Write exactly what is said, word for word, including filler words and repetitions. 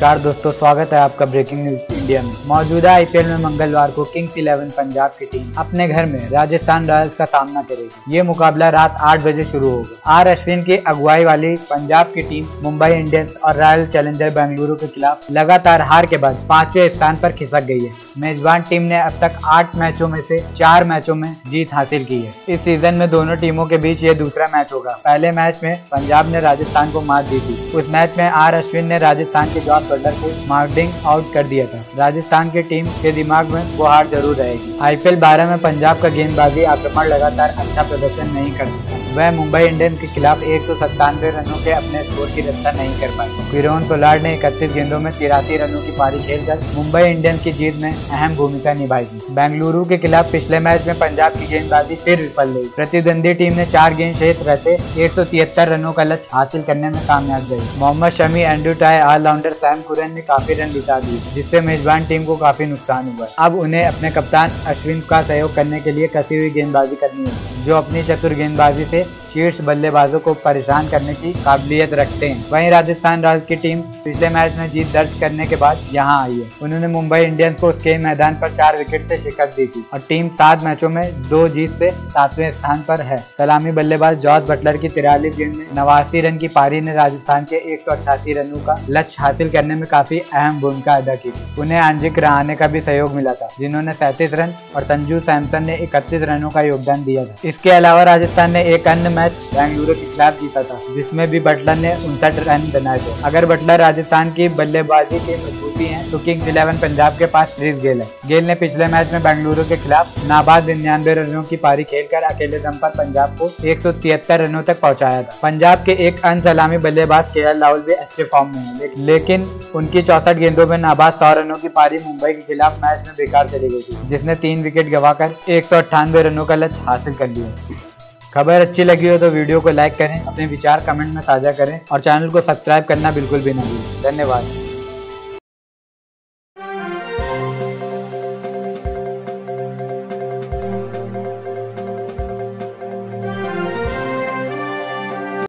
नमस्कार दोस्तों, स्वागत है आपका ब्रेकिंग न्यूज इंडिया में। मौजूदा आईपीएल में मंगलवार को किंग्स इलेवन पंजाब की टीम अपने घर में राजस्थान रॉयल्स का सामना करेगी। ये मुकाबला रात आठ बजे शुरू होगा। आर अश्विन की अगुवाई वाली पंजाब की टीम मुंबई इंडियंस और रॉयल चैलेंजर बेंगलुरु के खिलाफ लगातार हार के बाद पांचवें स्थान पर खिसक गई है। मेजबान टीम ने अब तक आठ मैचों में से चार मैचों में जीत हासिल की है। इस सीजन में दोनों टीमों के बीच ये दूसरा मैच होगा। पहले मैच में पंजाब ने राजस्थान को मात दी थी। उस मैच में आर अश्विन ने राजस्थान के जॉस बटलर को माउंटिंग आउट कर दिया था। राजस्थान की टीम के दिमाग में वो हार जरूर रहेगी। आईपीएल बारह में पंजाब का गेंदबाजी आक्रमण लगातार अच्छा प्रदर्शन नहीं कर सका। वह मुंबई इंडियंस के खिलाफ एक सौ सत्तानवे रनों के अपने स्कोर की रक्षा नहीं कर पाई। कीरोन पोलार्ड ने इकतीस गेंदों में तिरासी रनों की पारी खेलकर मुंबई इंडियंस की जीत में अहम भूमिका निभाई थी। बेंगलुरु के खिलाफ पिछले मैच में पंजाब की गेंदबाजी फिर विफल रही। प्रतिद्वंदी टीम ने चार गेंद शेष रहते एक सौ तिहत्तर रनों का लक्ष्य हासिल करने में कामयाब रही। Mohammed Shami, Andrew Tye, allrounder Sam Curran ने काफी रन बिता दिए, जिससे मेजबान टीम को काफी नुकसान हुआ। अब उन्हें अपने कप्तान अश्विन का सहयोग करने के लिए कसी हुई गेंदबाजी करनी होगी, जो अपनी चतुर गेंदबाजी से शीर्ष बल्लेबाजों को परेशान करने की काबिलियत रखते हैं। वहीं राजस्थान रॉयल्स की टीम पिछले मैच में जीत दर्ज करने के बाद यहां आई है। उन्होंने मुंबई इंडियंस को उसके मैदान पर चार विकेट से शिकस्त दी थी और टीम सात मैचों में दो जीत से सातवें स्थान पर है। सलामी बल्लेबाज जॉस बटलर की तिरालीस गेंद में नवासी रन की पारी ने राजस्थान के एक सौ अट्ठासी रनों का लक्ष्य हासिल करने में काफी अहम भूमिका अदा की। उन्हें आंजिक रहाणे का भी सहयोग मिला था, जिन्होंने सैंतीस रन और संजू सैमसन ने इकतीस रनों का योगदान दिया था। इसके अलावा राजस्थान ने एक अन्य मैच बेंगलुरु के खिलाफ जीता था, जिसमें भी बटलर ने उनसठ रन बनाए थे। अगर बटलर राजस्थान की बल्लेबाजी के मजबूती हैं, तो किंग्स इलेवन पंजाब के पास क्रिस गेल है। गेल ने पिछले मैच में बेंगलुरु के खिलाफ नाबाद निन्यानवे रनों की पारी खेलकर अकेले दम पर पंजाब को एक सौ तिहत्तर रनों तक पहुँचाया था। पंजाब के एक अन्य सलामी बल्लेबाज के एल राहुल भी अच्छे फॉर्म में है, लेकिन उनकी चौसठ गेंदों में नाबाद सौ रनों की पारी मुंबई के खिलाफ मैच में बेकार चली गई थी, जिसने तीन विकेट गंवाकर एक सौ अट्ठानवे रनों का लक्ष्य हासिल कर लिया। खबर अच्छी लगी हो तो वीडियो को लाइक करें, अपने विचार कमेंट में साझा करें और चैनल को सब्सक्राइब करना बिल्कुल भी ना भूलें। धन्यवाद।